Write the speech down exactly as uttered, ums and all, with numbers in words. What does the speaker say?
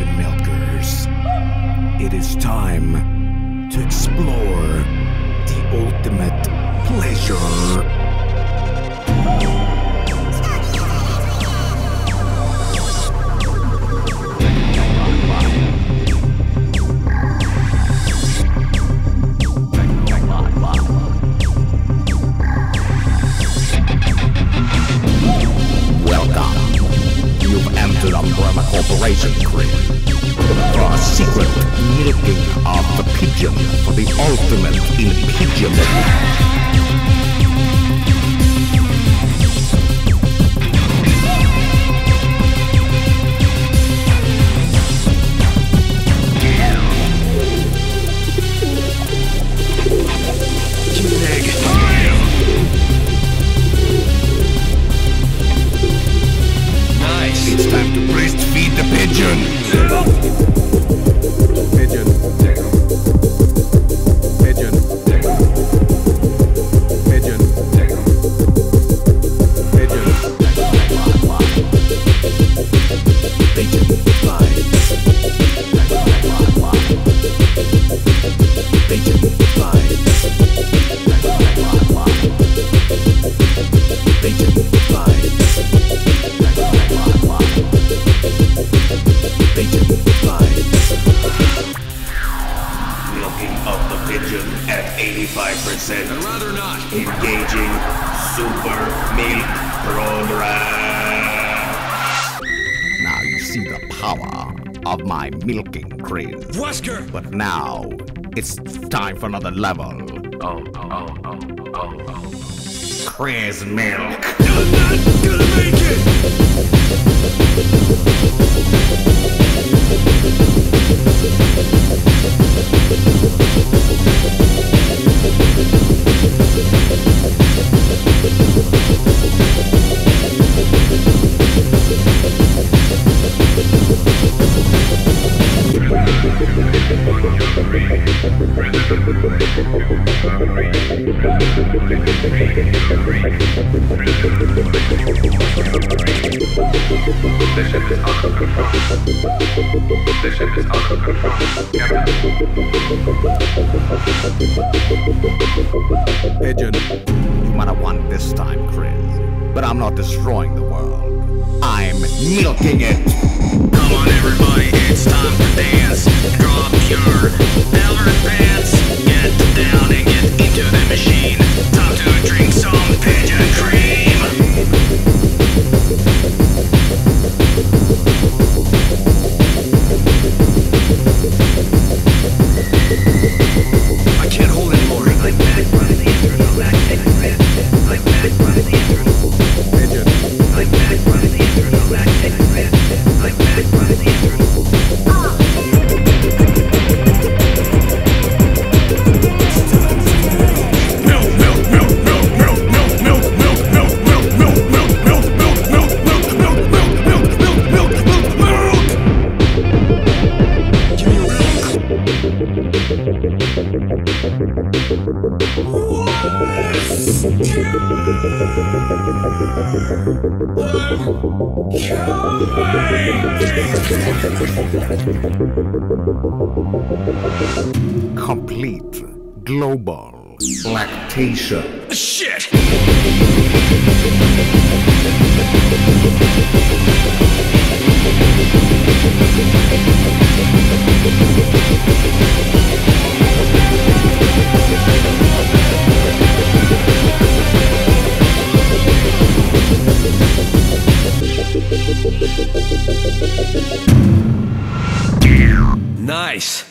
Corporation milkers. It is time to explore the ultimate pleasure. Lumpurum Corporation Creek, the secret milking of the pigeon for the ultimate in pigeon. eighty-five percent. I'd rather not. Engaging Super Milk Program. Now you see the power of my milking craze. Wesker! But now, it's time for another level. Oh, oh, oh, oh, oh, oh. Craze milk. You're not gonna make it! Pigeon, you might have won this time, Chris, but I'm not destroying the world. I'm milking it. Come on, everybody, it's time to dance. Drop your velvet pants, get down and get into the machine. Time to drink some pigeon cream. I can't hold anymore. I'm back running the intern. I'm back taking red. I'm back running the intern. I'm back running the intern. I'm back taking red. I'm back running the intern. Complete global lactation. Shit! Nice.